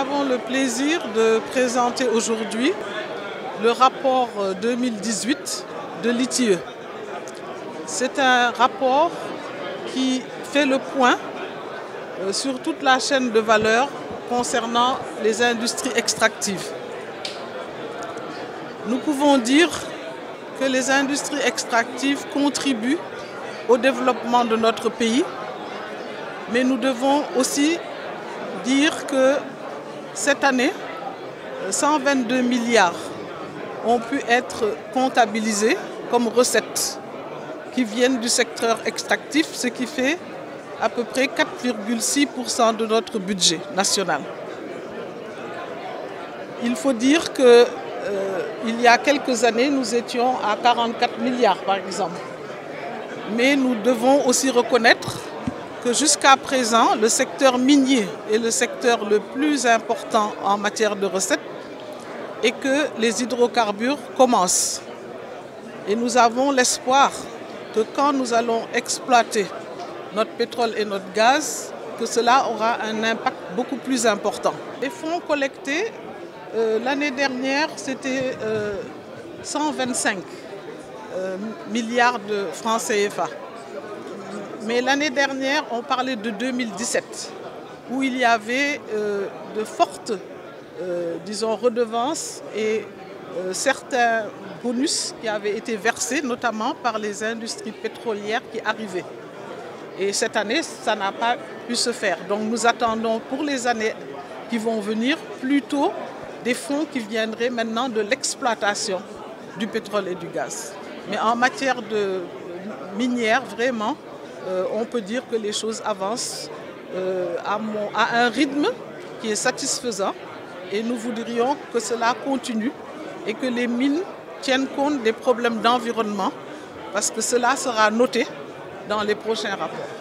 avons le plaisir de présenter aujourd'hui le rapport 2018 de l'ITIE. C'est un rapport qui fait le point sur toute la chaîne de valeur concernant les industries extractives. Nous pouvons dire que les industries extractives contribuent au développement de notre pays, mais nous devons aussi dire que cette année, 122 milliards ont pu être comptabilisés comme recettes qui viennent du secteur extractif, ce qui fait à peu près 4,6% de notre budget national. Il faut dire que il y a quelques années, nous étions à 44 milliards par exemple. Mais nous devons aussi reconnaître que jusqu'à présent, le secteur minier est le secteur le plus important en matière de recettes et que les hydrocarbures commencent. Et nous avons l'espoir que quand nous allons exploiter notre pétrole et notre gaz, que cela aura un impact beaucoup plus important. Les fonds collectés, l'année dernière, c'était 125 milliards de francs CFA. Mais l'année dernière, on parlait de 2017, où il y avait de fortes, disons, redevances et certains bonus qui avaient été versés, notamment par les industries pétrolières qui arrivaient. Et cette année, ça n'a pas pu se faire. Donc nous attendons pour les années qui vont venir plutôt des fonds qui viendraient maintenant de l'exploitation du pétrole et du gaz. Mais en matière de minière, vraiment, on peut dire que les choses avancent à un rythme qui est satisfaisant et nous voudrions que cela continue et que les mines tiennent compte des problèmes d'environnement parce que cela sera noté dans les prochains rapports.